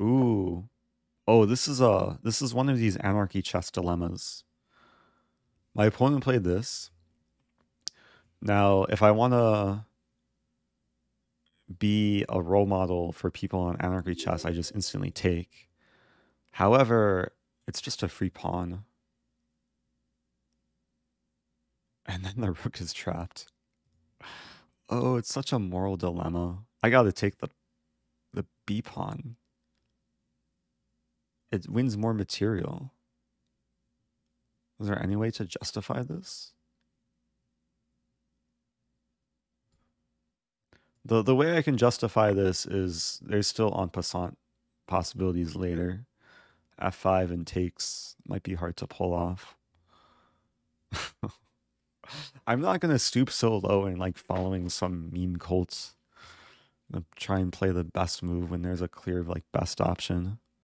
Ooh. Oh, this is one of these anarchy chess dilemmas. My opponent played this. Now, if I want to be a role model for people on anarchy chess, I just instantly take. However, it's just a free pawn. And then the rook is trapped. Oh, it's such a moral dilemma. I gotta take the B pawn. It wins more material. Is there any way to justify this? The way I can justify this is there's still en passant possibilities later. F5 and takes might be hard to pull off. I'm not going to stoop so low and like following some meme cult. I'm going to try and play the best move when there's a clear like best option.